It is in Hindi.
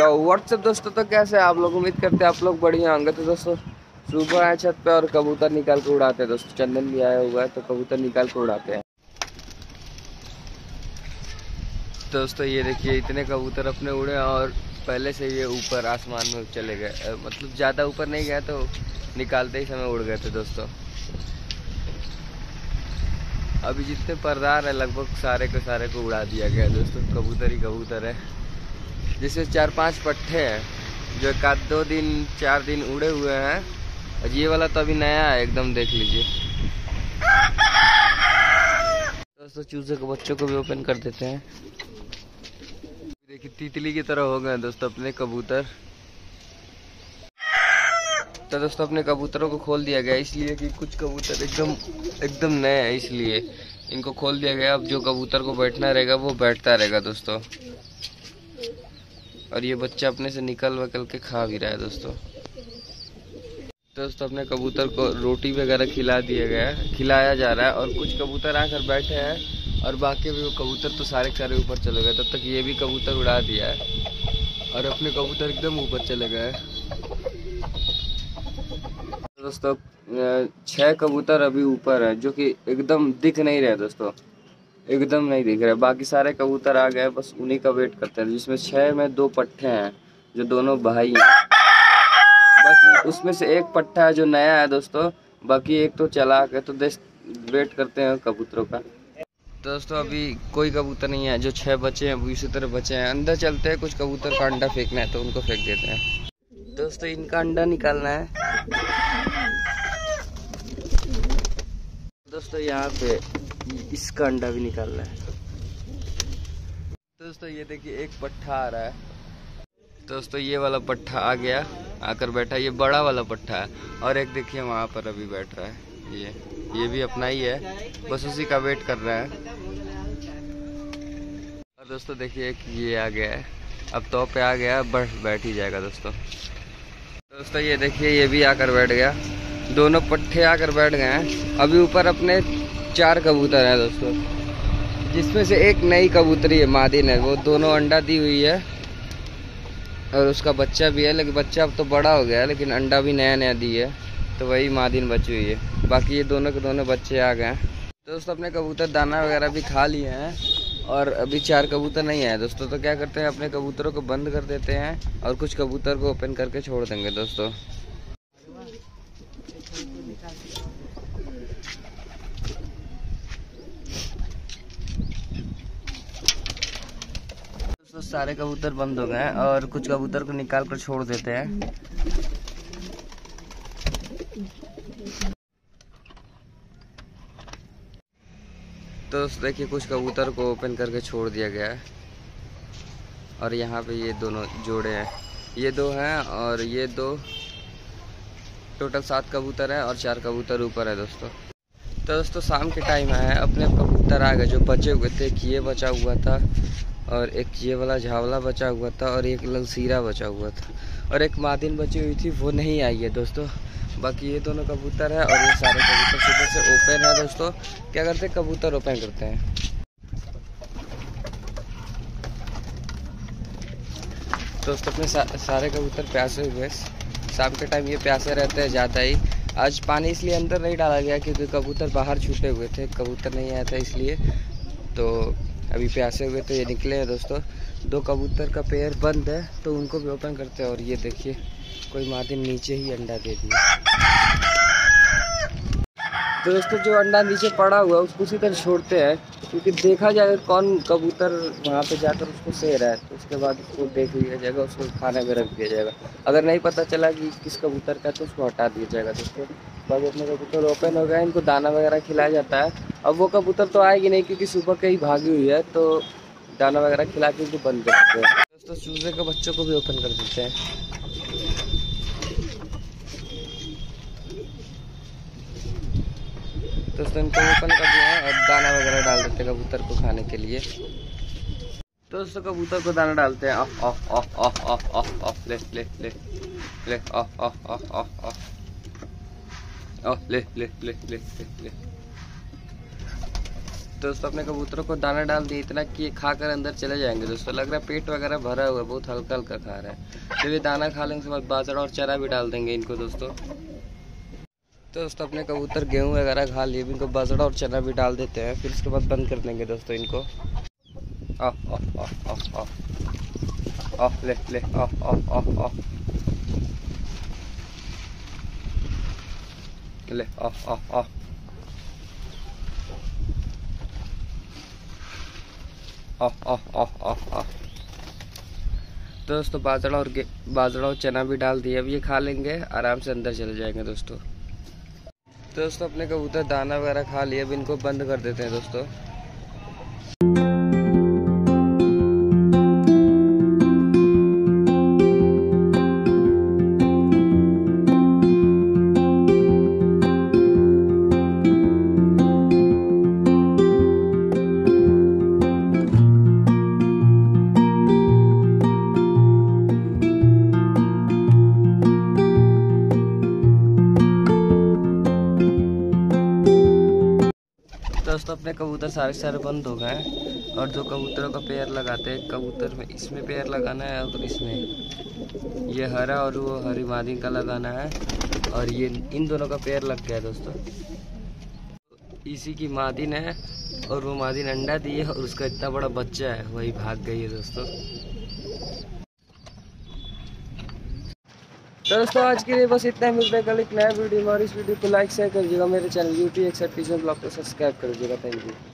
सो व्हाट्सअप दोस्तों, तो कैसे आप लोग? उम्मीद करते हैं आप लोग बढ़िया होंगे। तो दोस्तों सुबह आए छत पे और कबूतर निकाल कर उड़ाते हैं। दोस्तों चंदन भी आया हुआ है तो कबूतर निकाल कर उड़ाते हैं। दोस्तों ये देखिए इतने कबूतर अपने उड़े और पहले से ये ऊपर आसमान में चले गए, मतलब ज़्यादा ऊपर नहीं गया तो निकालते ही समय उड़ गए थे। दोस्तों अभी जितने परदार है लगभग सारे के सारे को उड़ा दिया गया है। दोस्तों कबूतर ही कबूतर है, जिसमें 4-5 पट्ठे हैं जो एक आध 2-4 दिन उड़े हुए हैं और ये वाला तो अभी नया है एकदम, देख लीजिए। दोस्तों चूजे के बच्चों को भी ओपन कर देते हैं। देखिए तीतली की तरह हो गए दोस्तों अपने कबूतर। तो दोस्तों अपने कबूतरों को खोल दिया गया, इसलिए कि कुछ कबूतर एकदम नए हैं, इसलिए इनको खोल दिया गया। अब जो कबूतर को बैठना रहेगा वो बैठता रहेगा दोस्तों। और ये बच्चा अपने से निकल के खा भी रहा है। दोस्तों अपने कबूतर को रोटी वगैरह खिलाया जा रहा है और कुछ कबूतर आकर बैठे हैं और बाकी भी वो कबूतर तो सारे सारे ऊपर चले गए। तब तक ये भी कबूतर उड़ा दिया है और अपने कबूतर एकदम ऊपर चले गए। दोस्तों 6 कबूतर अभी ऊपर है जो कि एकदम दिख नहीं रहे। दोस्तों एकदम नहीं दिख रहे, बाकी सारे कबूतर आ गए, बस उन्हीं का वेट करते हैं। जिसमें 6 में 2 पट्ठे हैं जो दोनों भाई हैं, बस उसमें से एक पट्ठा है जो नया है दोस्तों, बाकी एक तो चला के तो वेट करते हैं कबूतरों का। तो दोस्तों अभी कोई कबूतर नहीं है, जो 6 बचे हैं वो इसी तरह बचे हैं। अंदर चलते हैं, कुछ कबूतर का अंडा फेंकना है तो उनको फेंक देते हैं। दोस्तों इनका अंडा निकालना है। दोस्तों यहाँ पे इसका अंडा भी निकालना है। दोस्तों ये देखिए एक पट्ठा आ रहा है। दोस्तों ये वाला पट्ठा आ गया, आकर बैठा, ये बड़ा वाला पट्ठा है। और एक देखिए वहाँ पर अभी बैठ रहा है, ये भी अपना ही है, बस उसी का वेट कर रहा है। और दोस्तों देखिए ये आ गया है, अब तो पे आ गया, बैठ ही जाएगा। दोस्तों ये देखिए ये भी आकर बैठ गया, दोनों पट्ठे आकर बैठ गए हैं। अभी ऊपर अपने 4 कबूतर हैं दोस्तों, जिसमें से एक नई कबूतरी है, मादिन है, वो दोनों अंडा दी हुई है और उसका बच्चा भी है, लेकिन बच्चा अब तो बड़ा हो गया है, लेकिन अंडा भी नया नया दी है तो वही मादिन बची हुई है। बाकी ये दोनों के दोनों बच्चे आ गए हैं। दोस्तों अपने कबूतर दाना वगैरह भी खा लिए हैं और अभी 4 कबूतर नहीं आए दोस्तों, तो क्या करते हैं अपने कबूतरों को बंद कर देते हैं और कुछ कबूतर को ओपन करके छोड़ देंगे। दोस्तों सारे कबूतर बंद हो गए हैं और कुछ कबूतर को निकाल कर छोड़ देते हैं। तो देखिए कुछ कबूतर को ओपन करके छोड़ दिया गया है और यहाँ पे ये दोनों जोड़े हैं, ये 2 हैं और ये 2, टोटल 7 कबूतर हैं और 4 कबूतर ऊपर है। दोस्तों तो दोस्तों शाम के टाइम है, अपने कबूतर आ गए जो बचे हुए थे। एक ये बचा हुआ था और एक ये वाला झावला बचा हुआ था और एक ललसीरा बचा हुआ था और एक मादिन बची हुई थी, वो नहीं आई है दोस्तों। बाकी ये दोनों कबूतर है और ये सारे कबूतर सुबह से ओपन है। दोस्तों क्या करते हैं, कबूतर ओपन करते हैं। दोस्तों अपने सारे कबूतर प्यासे हुए, शाम के टाइम ये प्यासे रहते हैं ज़्यादा ही। आज पानी इसलिए अंदर नहीं डाला गया क्योंकि कबूतर बाहर छूटे हुए थे, कबूतर नहीं आया था इसलिए, तो अभी प्यासे हुए तो ये निकले हैं। दोस्तों 2 कबूतर का पेयर बंद है तो उनको भी ओपन करते हैं। और ये देखिए कोई मादिन नीचे ही अंडा दे दिया। दोस्तों जो अंडा नीचे पड़ा हुआ है उसको उसी तरह छोड़ते हैं क्योंकि देखा जाएगा कौन कबूतर वहाँ पे जाकर उसको सह रहा है, तो उसके बाद उसको देख लिया जाएगा, उसको खाने में रख दिया जाएगा। अगर नहीं पता चला कि किस कबूतर का तो उसको हटा दिया जाएगा। दोस्तों बाकी अपने कबूतर ओपन हो गए, इनको दाना वगैरह खिलाया जाता है। अब वो कबूतर तो आएगी नहीं क्योंकि सुबह कहीं भागी हुई है, तो दाना वगैरह खिला के उनको बंद कर देते हैं। दोस्तों चूजे के बच्चों को भी ओपन कर देते हैं। दोस्तों इनको ओपन कर दिया है और दाना वगैरह डाल देते हैं कबूतर को खाने के लिए। दोस्तों कबूतर को दाना डालते हैं। Of of of of of of of ले ले ले ले of of of of of of ले ले ले ले ले। दोस्तों अपने कबूतरों को दाना डाल दिए इतना कि ये खाकर अंदर चले जाएंगे। दोस्तों लग रहा है पेट वगैरह भरा हुआ है, बहुत हल्का हल्का खा रहा है। जब ये दाना खा लेंगे उसके बाद बाजरा और चारा भी डाल देंगे इनको। दोस्तों अपने कबूतर गेहूँ वगैरह खा लिए, इनको बाजरा और चना भी डाल देते हैं, फिर उसके बाद बंद कर देंगे दोस्तों इनको। आह आह आह आह आह आह ले ले आह आह आह आह ले आह आह आह आह आह आह आह आह। दोस्तों बाजरा और चना भी डाल दिए, अब ये खा लेंगे, आराम से अंदर चले जाएंगे। दोस्तों अपने कबूतर दाना वगैरह खा लिए, अब इनको बंद कर देते हैं दोस्तों। दोस्तों अपने कबूतर सारे बंद हो गए हैं, और जो कबूतरों का पेयर लगाते हैं, कबूतर में इसमें पेयर लगाना है और इसमें ये हरा और वो हरी मादी का लगाना है, और ये इन दोनों का पेयर लग गया है दोस्तों। इसी की मादी ने और वो मादी ने अंडा दिए और उसका इतना बड़ा बच्चा है, वही भाग गई है दोस्तों। दोस्तों आज के लिए बस इतना ही, मिलते हैं कल एक नया वीडियो में, और इस वीडियो को लाइक शेयर कर दीजिएगा, मेरे चैनल यूट्यूब एक्सरटीजन ब्लॉग को सब्सक्राइब कर दीजिएगा। Thank you.